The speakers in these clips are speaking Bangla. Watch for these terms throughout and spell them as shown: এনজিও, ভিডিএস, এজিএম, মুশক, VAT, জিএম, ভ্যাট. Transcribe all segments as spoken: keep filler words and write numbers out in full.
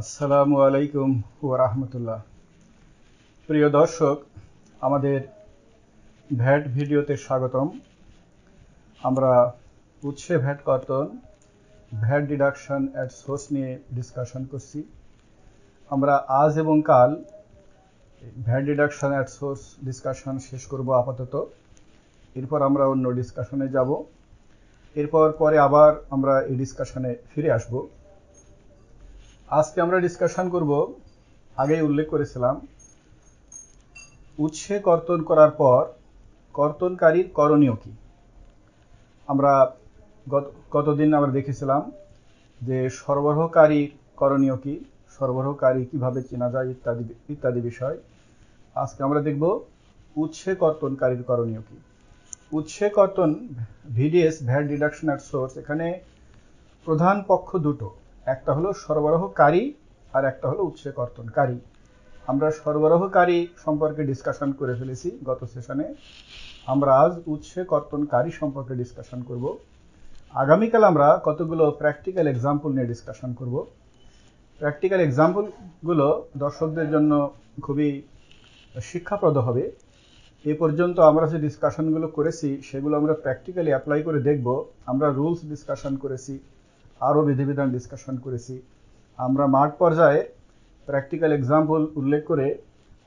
আসসালামু আলাইকুম ওয়া রাহমাতুল্লাহ। প্রিয় দর্শক, আমাদের ভ্যাট ভিডিওতে স্বাগতম। আমরা উৎসে ভ্যাট কর্তন, ভ্যাট ডিডাকশন এট সোর্স নিয়ে ডিসকাশন করছি। আমরা আজ এবং কাল ভ্যাট deduction at source discussion শেষ করব আপাতত। এরপর আমরা অন্য ডিসকাশনে যাব। এরপর পরে আবার আমরা এই ডিসকাশনে ফিরে আসব। আজকে আমরা ডিসকাশন করব, আগেই উল্লেখ করেছিলাম, উৎসে কর্তন করার পর কর্তনকারীর করণীয় কি। আমরা গত গতদিন আমরা দেখেছিলাম যে সরবরাহকারীর করণীয় কি, সরবরাহকারী কিভাবে চেনা যায় ইত্যাদি ইত্যাদি বিষয়। আজকে আমরা দেখব উৎসে কর্তনকারীর করণীয় কি। উৎসে কর্তন ভিডিএস ভ্যাট deduction at source, এখানে প্রধান পক্ষ দুটো, একটা হলো সরবরাহকারী আর একটা হলো উৎসে কর্তনকারী। আমরা সরবরাহকারী সম্পর্কে ডিসকাশন করে ফেলেছি গত সেশনে। আমরা আজ উৎসে কর্তনকারী সম্পর্কে ডিসকাশন করব। আগামীকাল আমরা কতগুলো প্র্যাকটিক্যাল এক্সাম্পল নিয়ে ডিসকাশন করব। প্র্যাকটিক্যাল এক্সাম্পলগুলো দর্শকদের জন্য খুবই শিক্ষাপ্রদ হবে। এ পর্যন্ত আমরা যে ডিসকাশনগুলো করেছি সেগুলো আমরা প্র্যাকটিক্যালি অ্যাপ্লাই করে দেখব। আমরা রুলস ডিসকাশন করেছি, আরও বিধিবিধান ডিসকাশন করেছি। আমরা মাঠ পর্যায়ে প্র্যাকটিক্যাল এক্সাম্পল উল্লেখ করে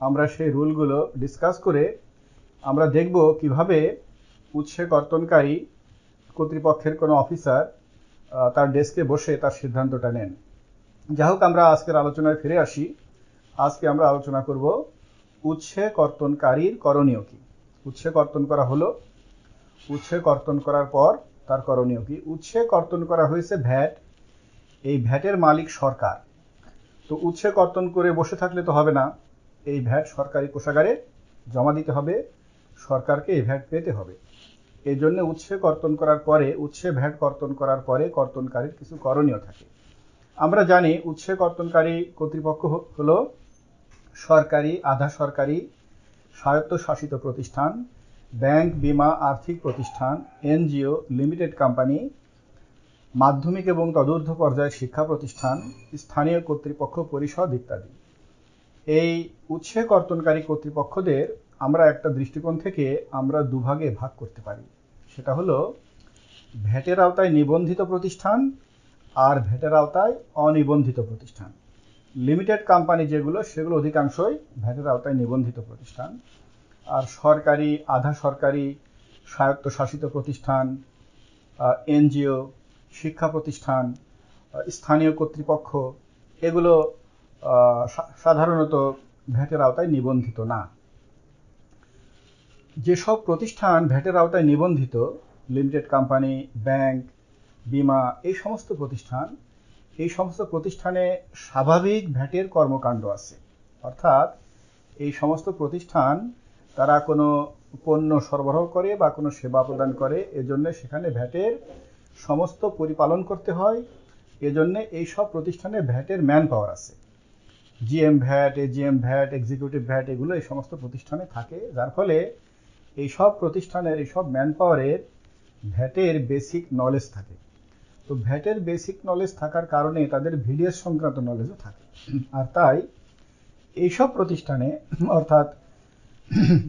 আমরা সেই রুলগুলো ডিসকাস করে আমরা দেখব কিভাবে উৎসে কর্তনকারী কর্তৃপক্ষের কোনো অফিসার তার ডেস্কে বসে তার সিদ্ধান্তটা নেন। যাই হোক, আমরা আজকের আলোচনায় ফিরে আসি। আজকে আমরা আলোচনা করব উৎসে কর্তনকারীর করণীয় কি। উৎসে কর্তন করা হলো, উৎসে কর্তন করার পর তার করণীয় কি। উৎসে কর্তন করা হয়েছে ভ্যাট, এই ভ্যাটের মালিক সরকার। তো উৎসে কর্তন করে বসে থাকলে তো হবে না, এই ভ্যাট সরকারি কোষাগারে জমা দিতে হবে, সরকারকে এই ভ্যাট পেতে হবে। এই জন্য উৎসে কর্তন করার পরে, উৎসে ভ্যাট কর্তন করার পরে কর্তনকারীর কিছু করণীয় থাকে। আমরা জানি উৎসে কর্তনকারী কর্তৃপক্ষ হলো সরকারি, আধা সরকারি, স্বায়ত্তশাসিত প্রতিষ্ঠান, ব্যাংক, বিমা, আর্থিক প্রতিষ্ঠান, এনজিও, লিমিটেড কোম্পানি, মাধ্যমিক এবং তদূর্ধ্ব পর্যায়ের শিক্ষা প্রতিষ্ঠান, স্থানীয় কর্তৃপক্ষ পরিষদ ইত্যাদি। এই উৎসে কর্তনকারী কর্তৃপক্ষদের আমরা একটা দৃষ্টিকোণ থেকে আমরা দুভাগে ভাগ করতে পারি। সেটা হলো ভ্যাটের আওতায় নিবন্ধিত প্রতিষ্ঠান আর ভ্যাটের আওতায় অনিবন্ধিত প্রতিষ্ঠান। লিমিটেড কোম্পানি যেগুলো, সেগুলো অধিকাংশই ভ্যাটের আওতায় নিবন্ধিত প্রতিষ্ঠান। আর সরকারি, আধা সরকারি, স্বায়ত্তশাসিত প্রতিষ্ঠান, এনজিও, শিক্ষা প্রতিষ্ঠান, স্থানীয় কর্তৃপক্ষ, এগুলো সাধারণত ভ্যাটের আওতায় নিবন্ধিত না। যেসব প্রতিষ্ঠান ভ্যাটের আওতায় নিবন্ধিত, লিমিটেড কোম্পানি, ব্যাংক, বিমা, এই সমস্ত প্রতিষ্ঠান, এই সমস্ত প্রতিষ্ঠানে স্বাভাবিক ভ্যাটের কর্মকাণ্ড আছে। অর্থাৎ এই সমস্ত প্রতিষ্ঠান তারা কোনো পণ্য সরবরাহ করে বা কোনো সেবা প্রদান করে, এজন্য সেখানে ভ্যাটের সমস্ত পরিপালন করতে হয়। এজন্য এই সব প্রতিষ্ঠানে ভ্যাটের ম্যান পাওয়ার আছে। জিএম ভ্যাট, এজিএম ভ্যাট, executive ভ্যাট, এগুলো এই সমস্ত প্রতিষ্ঠানে থাকে। যার ফলে এই সব প্রতিষ্ঠানের, এই সব ম্যান পাওয়ারের ভ্যাটের বেসিক নলেজ থাকে। তো ভ্যাটের বেসিক নলেজ থাকার কারণে তাদের ভিডিএস সংক্রান্ত নলেজও থাকে। আর তাই এইসব প্রতিষ্ঠানে অর্থাৎ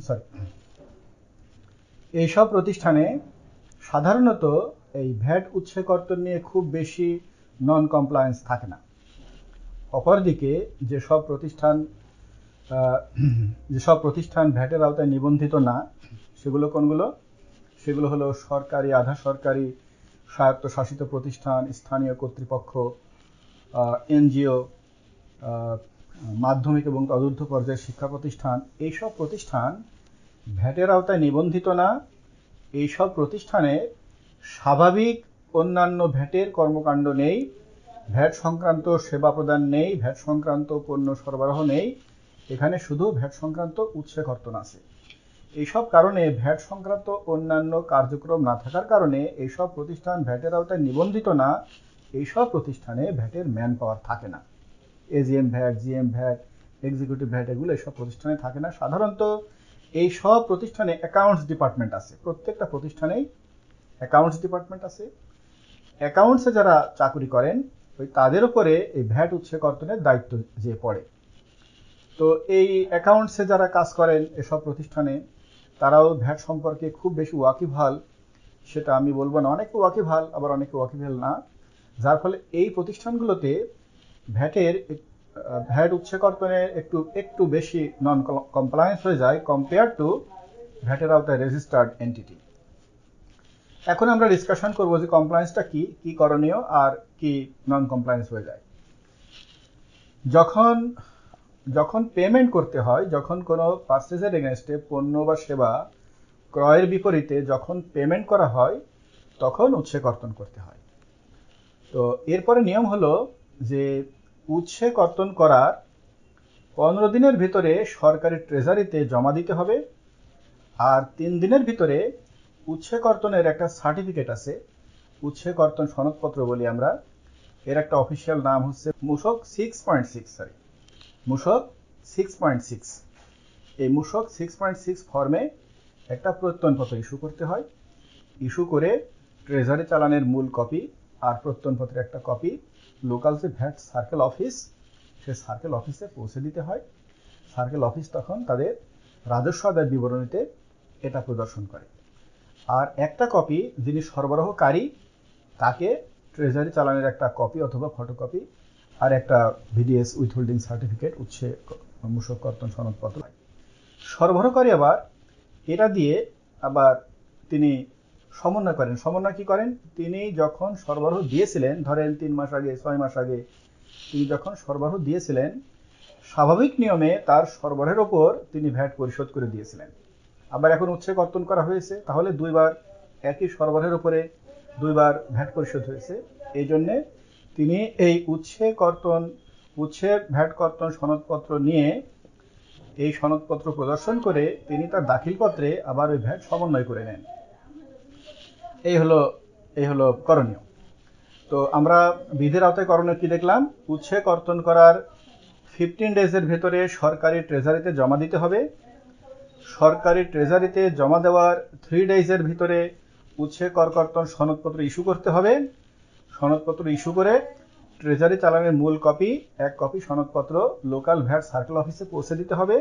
সরি এইসব প্রতিষ্ঠানে সাধারণত এই ভ্যাট উৎসে কর্তন নিয়ে খুব বেশি নন কমপ্লায়েন্স থাকে না। অপরদিকে যেসব প্রতিষ্ঠান যেসব প্রতিষ্ঠান ভ্যাটের আওতায় নিবন্ধিত না, সেগুলো কোনগুলো? সেগুলো হলো সরকারি, আধা সরকারি, স্বায়ত্তশাসিত প্রতিষ্ঠান, স্থানীয় কর্তৃপক্ষ, এনজিও, মাধ্যমিক এবং তদূর্ধ্ব পর্যায়ের শিক্ষা প্রতিষ্ঠান। এইসব প্রতিষ্ঠান ভ্যাটের আওতায় নিবন্ধিত না। এইসব প্রতিষ্ঠানে স্বাভাবিক অন্যান্য ভ্যাটের কর্মকাণ্ড নেই, ভ্যাট সংক্রান্ত সেবা প্রদান নেই, ভ্যাট সংক্রান্ত পণ্য সরবরাহ নেই। এখানে শুধু ভ্যাট সংক্রান্ত উৎসে কর্তন আছে। এইসব কারণে ভ্যাট সংক্রান্ত অন্যান্য কার্যক্রম না থাকার কারণে এইসব প্রতিষ্ঠান ভ্যাটের আওতায় নিবন্ধিত না। এইসব প্রতিষ্ঠানে ভ্যাটের ম্যান পাওয়ার থাকে না। এজিএম ভ্যাট, জিএম ভ্যাট, executive ভ্যাট, এগুলো এইসব প্রতিষ্ঠানে থাকে না। সাধারণত এই সব প্রতিষ্ঠানে অ্যাকাউন্টস ডিপার্টমেন্ট আছে। প্রত্যেকটা প্রতিষ্ঠানেই অ্যাকাউন্টস ডিপার্টমেন্ট আছে। অ্যাকাউন্টসে যারা চাকরি করেন ওই তাদের উপরে এই ভ্যাট উৎসে কর্তনের দায়িত্ব যে পড়ে। তো এই অ্যাকাউন্টসে যারা কাজ করেন এসব প্রতিষ্ঠানে তারাও ভ্যাট সম্পর্কে খুব বেশি ওয়াকিবহাল সেটা আমি বলবো না, অনেকে ওয়াকিবহাল আবার অনেকে ওয়াকিবহাল না, যার ফলে এই প্রতিষ্ঠানগুলোতে ভ্যাটের ভ্যাট উৎসে কর্তনে একটু একটু বেশি নন কমপ্লায়েন্স হয়ে যায় কম্পেয়ার টু ভ্যাটের আওতায় রেজিস্টার্ড এন্টিটি। এখন আমরা ডিসকাশন করবো যে কমপ্লায়েন্সটা কি, কি করণীয় আর কি নন কমপ্লায়েন্স হয়ে যায়। যখন যখন পেমেন্ট করতে হয়, যখন কোনো পারচেজের এগেনস্টে পণ্য বা সেবা ক্রয়ের বিপরীতে যখন পেমেন্ট করা হয় তখন উৎসে কর্তন করতে হয়। তো এরপরে নিয়ম হলো যে উৎসে কর্তন করার পনেরো দিনের ভিতরে সরকারি ট্রেজারিতে জমা দিতে হবে, আর তিন দিনের ভিতরে উৎসে কর্তনের একটা সার্টিফিকেট আছে, উৎসে কর্তন সনদপত্র বলি আমরা, এর একটা অফিসিয়াল নাম হচ্ছে মুশক six point six sorry মুশক six point six এই মুশক সিক্স পয়েন্ট সিক্স ফর্মে একটা প্রত্যয়নপত্র ইস্যু করতে হয়। ইস্যু করে ট্রেজারি চালানের মূল কপি আর প্রত্যয়নপত্রের একটা কপি লোকাল যে ভ্যাট সার্কেল অফিস, সে সার্কেল অফিসে পৌঁছে দিতে হয়। সার্কেল অফিস তখন তাদের রাজস্ব আদায় বিবরণীতে এটা প্রদর্শন করে, আর একটা কপি যিনি সরবরাহকারী তাকে ট্রেজারি চালানের একটা কপি অথবা ফটোকপি আর একটা ভিডিএস উইথহোল্ডিং সার্টিফিকেট উৎসে মূসক কর্তন সনদপত্র। সরবরাহকারী আবার এটা দিয়ে আবার তিনি সমন্বয় করেন। সমন্বয় কী করেন? তিনি যখন সরবরাহ দিয়েছিলেন, ধরেন তিন মাস আগে ছয় মাস আগে তিনি যখন সরবরাহ দিয়েছিলেন, স্বাভাবিক নিয়মে তার সরবরাহের ওপর তিনি ভ্যাট পরিশোধ করে দিয়েছিলেন। আবার এখন উৎসে কর্তন করা হয়েছে, তাহলে দুইবার একই সরবরাহের উপরে দুইবার ভ্যাট পরিশোধ হয়েছে। এই জন্যে তিনি এই উৎসে কর্তন উৎসে ভ্যাট কর্তন সনদপত্র নিয়ে এই সনদপত্র প্রদর্শন করে তিনি তার দাখিলপত্রে আবার ওই ভ্যাট সমন্বয় করে নেন। এই হলো এই হলো করণীয়। তো আমরা বিধির আওতায় করণীয় কি দেখলাম? উৎসে কর্তন করার ফিফটিন ডেজের ভেতরে সরকারি ট্রেজারিতে জমা দিতে হবে। সরকারি ট্রেজারিতে জমা দেওয়ার থ্রি ডেজের ভিতরে উৎসে কর কর্তন সনদপত্র ইস্যু করতে হবে। সনদপত্র ইস্যু করে ট্রেজারি চালানের মূল কপি, এক কপি সনদপত্র লোকাল ভ্যাট সার্কেল অফিসে পৌঁছে দিতে হবে,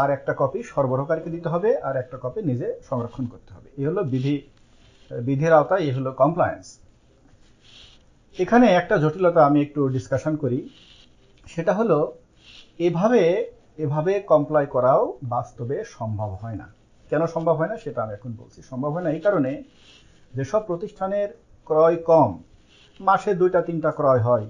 আর একটা কপি সরবরাহকারীকে দিতে হবে, আর একটা কপি নিজে সংরক্ষণ করতে হবে। এই হলো বিধি বিধির আওতায় এই হলো কমপ্লায়েন্স। এখানে একটা জটিলতা আমি একটু ডিসকাশন করি, সেটা হলো এভাবে এভাবে কমপ্লাই করাও বাস্তবে সম্ভব হয় না। কেন সম্ভব হয় না সেটা আমি এখন বলছি। সম্ভব হয় না এই কারণে, যেসব প্রতিষ্ঠানের ক্রয় কম, মাসে দুইটা তিনটা ক্রয় হয়,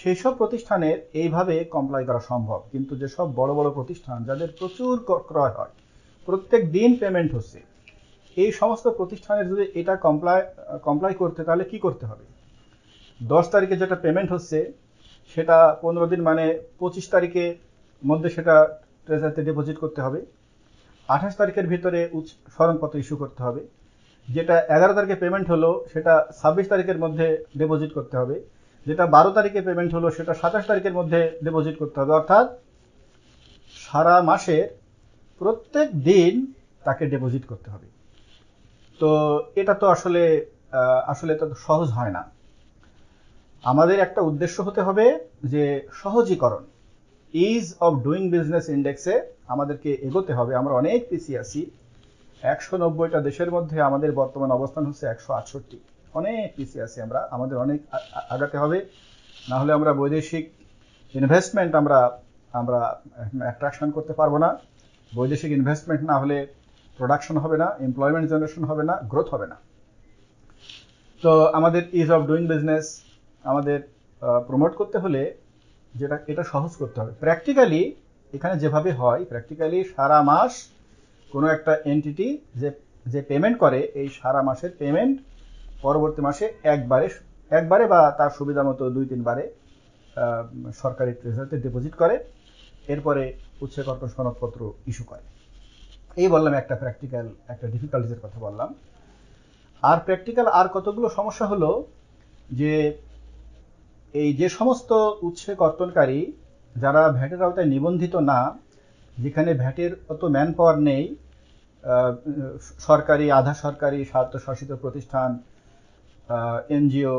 সেই সব প্রতিষ্ঠানের এইভাবে কমপ্লাই করা সম্ভব। কিন্তু যেসব বড় বড় প্রতিষ্ঠান যাদের প্রচুর ক্রয় হয়, প্রত্যেক দিন পেমেন্ট হচ্ছে, এই সমস্ত প্রতিষ্ঠানের যদি এটা কমপ্লাই কমপ্লাই করতে তাহলে কি করতে হবে? দশ তারিখে যেটা পেমেন্ট হচ্ছে সেটা পনেরো দিন মানে পঁচিশ তারিখে মধ্যে সেটা ট্রেজারিতে ডিপোজিট করতে হবে। আঠাশ তারিখের ভিতরে উচ্চ সনদপত্র ইস্যু করতে হবে। যেটা এগারো তারিখে পেমেন্ট হলো সেটা ছাব্বিশ তারিখের মধ্যে ডিপোজিট করতে হবে। যেটা বারো তারিখে পেমেন্ট হলো সেটা সাতাশ তারিখের মধ্যে ডিপোজিট করতে হবে। অর্থাৎ সারা মাসের প্রত্যেক দিন তাকে ডিপোজিট করতে হবে। তো এটা তো আসলে আসলে এটা তো সহজ হয় না। আমাদের একটা উদ্দেশ্য হতে হবে যে সহজীকরণ, ইজ অফ ডুইং বিজনেস ইন্ডেক্সে আমাদেরকে এগোতে হবে। আমরা অনেক পিছিয়ে আছি। একশো নব্বইটা দেশের মধ্যে আমাদের বর্তমান অবস্থান হচ্ছে একশো আটষট্টি। অনেক পিছিয়ে আছি আমরা, আমাদের অনেক আগাতে হবে, না হলে আমরা বৈদেশিক ইনভেস্টমেন্ট আমরা আমরা অ্যাট্রাকশন করতে পারবো না। বৈদেশিক ইনভেস্টমেন্ট না হলে প্রোডাকশন হবে না, এমপ্লয়মেন্ট জেনারেশন হবে না, গ্রোথ হবে না। তো আমাদের ইজ অফ ডুইং বিজনেস আমাদের প্রমোট করতে হলে যেটা এটা সহজ করতে হবে। প্র্যাকটিক্যালি এখানে যেভাবে হয়, প্র্যাকটিক্যালি সারা মাস কোনো একটা এন্টিটি যে যে পেমেন্ট করে, এই সারা মাসের পেমেন্ট পরবর্তী মাসে একবারে একবারে বা তার সুবিধা মতো দুই তিনবারে সরকারি ট্রেজারিতে ডিপোজিট করে, এরপরে উৎসে কর্তন সনদপত্র ইস্যু করে। এই বললাম একটা প্র্যাকটিক্যাল একটা ডিফিকাল্টিজের কথা বললাম। আর প্র্যাকটিক্যাল আর কতগুলো সমস্যা হলো যে এই যে সমস্ত উৎসে কর্তনকারী যারা ভ্যাটের আওতায় নিবন্ধিত না, যেখানে ভ্যাটের অত ম্যান পাওয়ার নেই, সরকারি, আধা সরকারি, স্বায়ত্তশাসিত প্রতিষ্ঠান, এনজিও,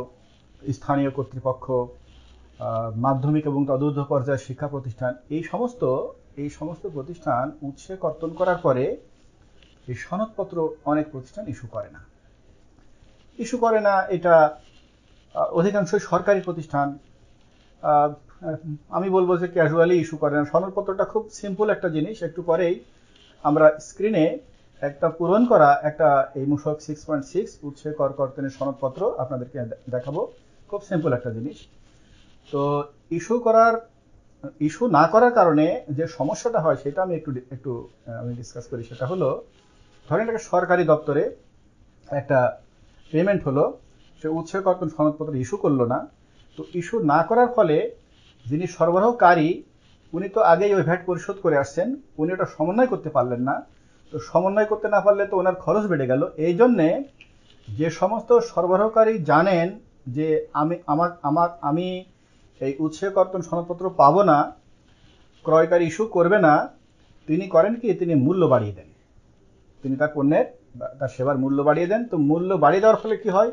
स्थानीय कर्तृपक्ष माध्यमिक एवं तदूर्ध्व पर्याय शिक्षा प्रतिष्ठान এই সমস্ত এই সমস্ত প্রতিষ্ঠান উৎসে কর্তন করার পরে এই সনদপত্র অনেক প্রতিষ্ঠান ইস্যু করে না ইস্যু করে না এটা অধিকাংশ সরকারি প্রতিষ্ঠান আমি বলবো যে ক্যাজুয়ালি ইস্যু করে না সনদপত্রটা খুব সিম্পল একটা জিনিস একটু পরেই আমরা স্ক্রিনে একটা পূরণ করা একটা এই মুশক সিক্স পয়েন্ট সিক্স উৎসে কর কর্তনের সনদপত্র আপনাদেরকে দেখাবো খুব সিম্পল একটা জিনিস তো ইস্যু করার ইস্যু না করার কারণে যে সমস্যাটা হয় সেটা আমি একটু একটু আমি ডিসকাস করি সেটা হলো ধরেন একটা সরকারি দপ্তরে একটা পেমেন্ট হলো সে উৎসে কর্তন সনদপত্র ইস্যু করলো না তো ইস্যু না করার ফলে যিনি সরবরাহকারী উনি তো আগেই ওই ভ্যাট পরিশোধ করে আসছেন উনি ওটা সমন্বয় করতে পারলেন না তো সমন্বয় করতে না পারলে তো ওনার খরচ বেড়ে গেল এই জন্যে যে সমস্ত সরবরাহকারী জানেন যে আমি আমার আমার আমি এই উৎসে কর্তন সনদপত্র পাবো না ক্রয়কারী ইস্যু করবে না তিনি করেন কি তিনি মূল্য বাড়িয়ে দেন তিনি তার পণ্যের তার সেবার মূল্য বাড়িয়ে দেন তো মূল্য বাড়িয়ে দেওয়ার ফলে কী হয়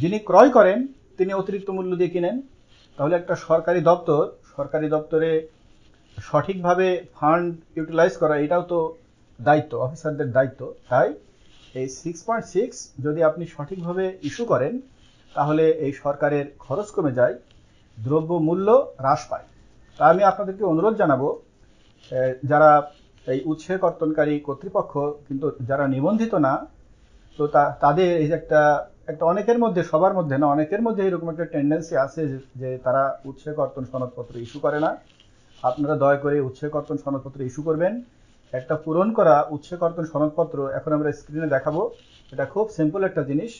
যিনি ক্রয় করেন তিনি অতিরিক্ত মূল্য দিয়ে কিনেন তাহলে একটা সরকারি দপ্তর সরকারি দপ্তরে সঠিকভাবে ফান্ড ইউটিলাইজ করা এটাও তো দায়িত্ব অফিসারদের দায়িত্ব তাই এই সিক্স পয়েন্ট সিক্স যদি আপনি সঠিকভাবে ইস্যু করেন তাহলে এই সরকারের খরচ কমে যায় দ্রব্য মূল্য হ্রাস পায় তা আমি আপনাদেরকে অনুরোধ জানাবো যারা এই উৎসে কর্তনকারী কর্তৃপক্ষ কিন্তু যারা নিবন্ধিত না তো তাদের এই যে একটা একটা অনেকের মধ্যে সবার মধ্যে না অনেকের মধ্যে এরকম একটা টেন্ডেন্সি আছে যে তারা উৎসে কর্তন সনদপত্র ইস্যু করে না আপনারা দয়া করে উৎসে কর্তন সনদপত্র ইস্যু করবেন একটা পূরণ করা উৎসে কর্তন সনদপত্র এখন আমরা স্ক্রিনে দেখাবো এটা খুব সিম্পল একটা জিনিস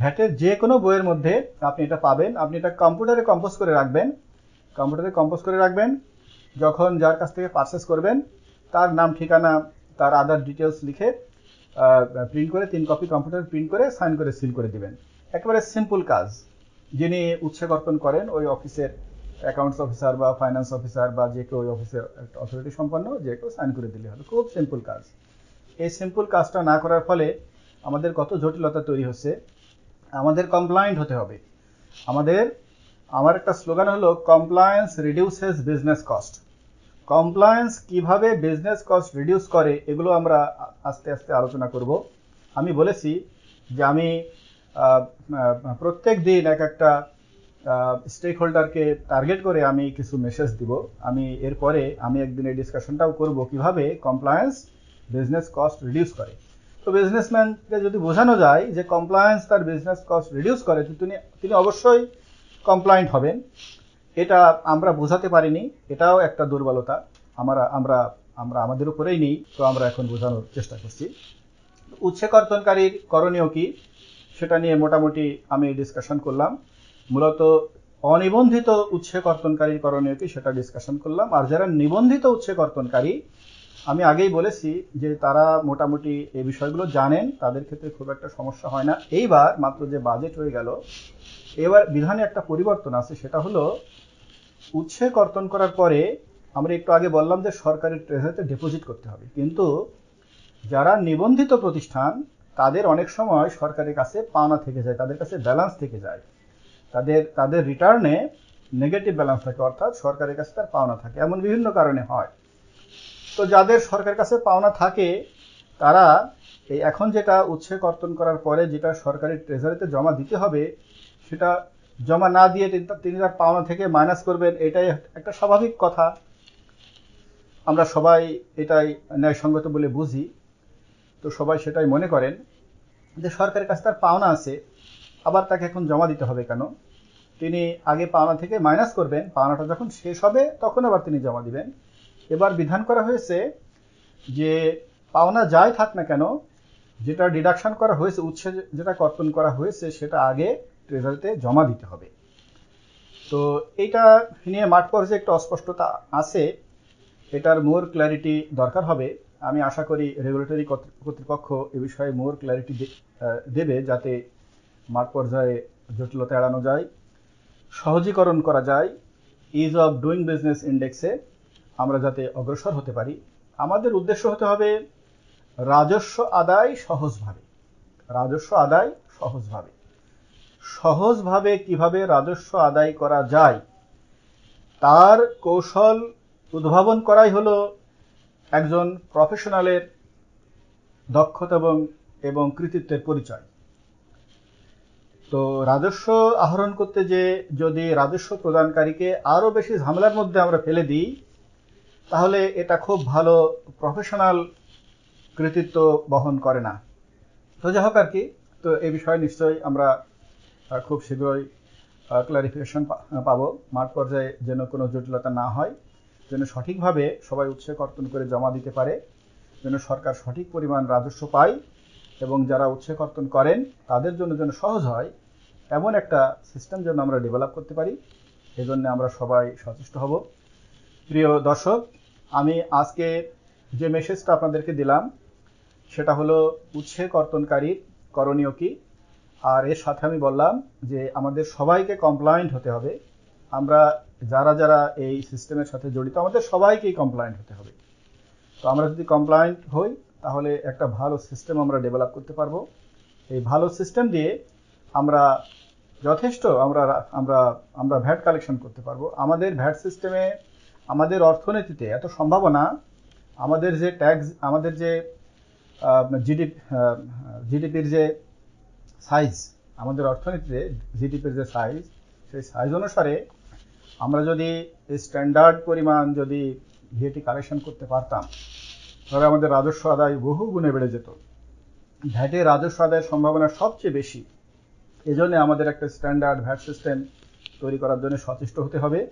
ভ্যাটের যে কোনো বইয়ের মধ্যে আপনি এটা পাবেন আপনি এটা কম্পিউটারে কম্পোজ করে রাখবেন কম্পিউটারে কম্পোজ করে রাখবেন যখন যার কাছ থেকে পারচেস করবেন তার নাম ঠিকানা তার আদার ডিটেলস লিখে প্রিন্ট করে তিন কপি কম্পিউটারে প্রিন্ট করে সাইন করে সিল করে দিবেন একেবারে সিম্পল কাজ যিনি উৎসে কর্তন করেন ওই অফিসের অ্যাকাউন্টস অফিসার বা ফাইন্যান্স অফিসার বা যে কেউ ওই অফিসের একটা অথরিটি সম্পন্ন যে কেউ সাইন করে দিলে হবে খুব সিম্পল কাজ এই সিম্পল কাজটা না করার ফলে আমাদের কত জটিলতা তৈরি হচ্ছে আমাদের কমপ্লায়েন্ট হতে হবে আমাদের আমার একটা স্লোগান হলো compliance reduces business cost compliance কিভাবে বিজনেস কস্ট রিডিউস করে এগুলো আমরা আস্তে আস্তে আলোচনা করব আমি বলেছি যে আমি প্রত্যেক দিন এক একটা স্টেক হোল্ডারকে টার্গেট করে আমি কিছু মেসেজ দিব আমি এরপরে আমি একদিন এই ডিসকাশনটাও করব কিভাবে কমপ্লায়েন্স বিজনেস কস্ট রিডিউস করে তো বিজনেসম্যানকে যদি বোঝানো যায় যে কমপ্লায়েন্স তার বিজনেস কস্ট রিডিউস করে তিনি তিনি অবশ্যই কমপ্লায়েন্ট হবেন এটা আমরা বোঝাতে পারিনি এটাও একটা দুর্বলতা আমরা আমরা আমরা আমাদের উপরেই নেই তো আমরা এখন বোঝানোর চেষ্টা করছি উৎসে কর্তনকারীর করণীয় কি সেটা নিয়ে মোটামুটি আমি ডিসকাশন করলাম মূলত অনিবন্ধিত উৎসে কর্তনকারীর করণীয় কি সেটা ডিসকাশন করলাম আর যারা নিবন্ধিত উৎসে কর্তনকারী আমি আগেই বলেছি যে তারা মোটামুটি এই বিষয়গুলো জানেন তাদের ক্ষেত্রে খুব একটা সমস্যা হয় না এইবার মাত্র যে বাজেট হয়ে গেল এবার বিধানে একটা পরিবর্তন আছে সেটা হলো উৎসে কর্তন করার পরে আমরা একটু আগে বললাম যে সরকারের ট্রেজারিতে ডিপোজিট করতে হবে কিন্তু যারা নিবন্ধিত প্রতিষ্ঠান তাদের অনেক সময় সরকারের কাছে পাওনা থেকে যায় তাদের কাছে ব্যালেন্স থেকে যায় তাদের তাদের রিটার্নে নেগেটিভ ব্যালেন্স থাকে অর্থাৎ সরকারের কাছে তার পাওনা থাকে এমন বিভিন্ন কারণে হয় তো যাদের সরকারের কাছে পাওনা থাকে তারা এই এখন যেটা উৎসে কর্তন করার পরে যেটা সরকারি ট্রেজারিতে জমা দিতে হবে সেটা জমা না দিয়ে তিনি তার পাওনা থেকে মাইনাস করবেন এটাই একটা স্বাভাবিক কথা আমরা সবাই এটাই ন্যায়সঙ্গত বলে বুঝি তো সবাই সেটাই মনে করেন যে সরকারের কাছে তার পাওনা আছে আবার তাকে এখন জমা দিতে হবে কেন তিনি আগে পাওনা থেকে মাইনাস করবেন পাওনাটা যখন শেষ হবে তখন আবার তিনি জমা দিবেন এবার বিধান করা হয়েছে যে পাওনা যাই থাক না কেন যেটা ডিডাকশন করা হয়েছে উৎসে যেটা কর্তন করা হয়েছে সেটা আগে ট্রেজারিতে জমা দিতে হবে তো এটা নিয়ে মাঠ পর্যায়ে একটা অস্পষ্টতা আছে এটার মোর ক্ল্যারিটি দরকার হবে আমি আশা করি রেগুলেটরি কর্তৃপক্ষ এ বিষয়ে মোর ক্ল্যারিটি দেবে যাতে মাঠ পর্যায়ে জটিলতা এড়ানো যায় সহজীকরণ করা যায় ইজ অফ ডুইং বিজনেস ইন্ডেক্সে আমরা যাতে অগ্রসর হতে পারি আমাদের উদ্দেশ্য হতে হবে রাজস্ব আদায় সহজভাবে রাজস্ব আদায় সহজভাবে सहज भावे किभाबे राजस्व आदाय करा जाए तार कौशल उद्भावन कराई हलो एकजन प्रफेशनलेर दक्षता एवं कृतित्वेर परिचय। तो राजस्व आहरण करते जे यदि राजस्व प्रदानकारीके आरो बेशी झामेलार मध्ये आमरा फेले दिई ताहले एटा खूब भालो प्रफेशनल कृतित्व बहन करे ना। तो जा होक आर कि तो ए विषय निश्चय आमरा खूब शीघ्रई क्लारिफिकेशन पाबो। माठ पर्याये जेन कोनो जटिलता ना हय, जेन सठिकभावे सबाई उत्से कर्तन करे जमा दिते पारे, जेन सरकार सठिक परिमाण राजस्व पाय एबं जारा उत्से कर्तन करेन तादेर जोन्नो जेन सहज हय एमन एकटा सिस्टेम जेन आमरा डेभेलप करते पारी, एजन्य आमरा सबाई सचेष्ट हब। प्रिय दर्शक, आमी आजके जे मेसेजटा आपनादेरके दिलाम सेटा हलो उत्से कर्तनकारी करणीय कि, और एर साथे आमी बोल्लाम जे आमादेर सबाईके कमप्लायेंट होते हबे। आमरा जारा जारा एई सिस्टेमेर साथे जड़ित आमादेर सबाईकेई कमप्लायेंट होते हबे। तो आमरा जोदि कमप्लायेंट हई ताहले एक भालो सिस्टेम आमरा डेवलप करते पारबो। एई भालो सिस्टेम दिए आमरा यथेष्ट आमरा आमरा आमरा भ्याट कालेक्शन करते पारबो। आमादेर भ्याट सिस्टेमे आमादेर अर्थनीतिते एत सम्भावना, आमादेर जे टैक्स आमादेर जे जिडिपि जिडिपिर जे साइज आमादेर अर्थनीतिते जिडिपिर जे साइज सेई साइज अनुसारे आमरा जदि स्टैंडार्ड परिमाण जदि ভিএটি কালেকশন করতে পারতাম তাহলে আমাদের রাজস্ব আদায় বহু গুণে বেড়ে যেত। ভ্যাটে রাজস্ব আদায়ের সম্ভাবনা সবচেয়ে বেশি। এজন্য আমাদের একটা স্ট্যান্ডার্ড ভ্যাট সিস্টেম তৈরি করার জন্য সচেষ্ট হতে হবে।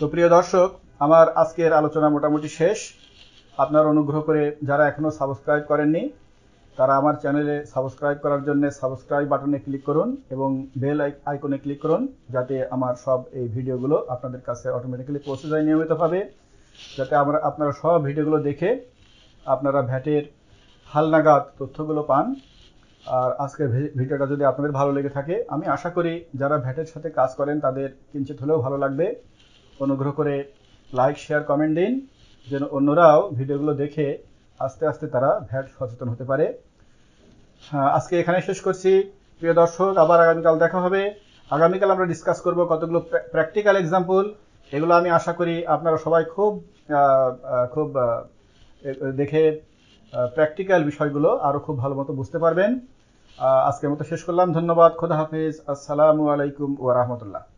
তো প্রিয় দর্শক, আমার আজকের আলোচনা মোটামুটি শেষ। আপনারা অনুগ্রহ করে যারা এখনো সাবস্ক্রাইব করেননি তারা আমার চ্যানেলে সাবস্ক্রাইব করার জন্য সাবস্ক্রাইব বাটনে ক্লিক করুন এবং বেল আইকনে ক্লিক করুন যাতে আমার সব এই ভিডিওগুলো আপনাদের কাছে অটোমেটিক্যালি পৌঁছে যায় নিয়মিতভাবে, যাতে আমরা আপনারা সব ভিডিওগুলো দেখে আপনারা ভ্যাটের হালনাগাদ তথ্যগুলো পান। আর আজকের ভিডিওটা যদি আপনাদের ভালো লেগে থাকে, আমি আশা করি যারা ভ্যাটের সাথে কাজ করেন তাদের কিঞ্চিত হলেও ভালো লাগবে। অনুগ্রহ করে লাইক শেয়ার কমেন্ট দিন যেন অন্যরাও ভিডিওগুলো দেখে আস্তে আস্তে তারা ভ্যাট সচেতন হতে পারে। আজকে এখানে শেষ করছি। প্রিয় দর্শক, আবার আগামীকাল দেখা হবে। আগামীকাল আমরা ডিসকাস করব কতগুলো প্র্যাকটিক্যাল এক্সাম্পল। এগুলো আমি আশা করি আপনারা সবাই খুব খুব দেখে প্র্যাকটিক্যাল বিষয়গুলো আরও খুব ভালো মতো বুঝতে পারবেন। আজকের মতো শেষ করলাম। ধন্যবাদ। খোদা হাফেজ। আসসালামু আলাইকুম ওয়া রাহমাতুল্লাহ।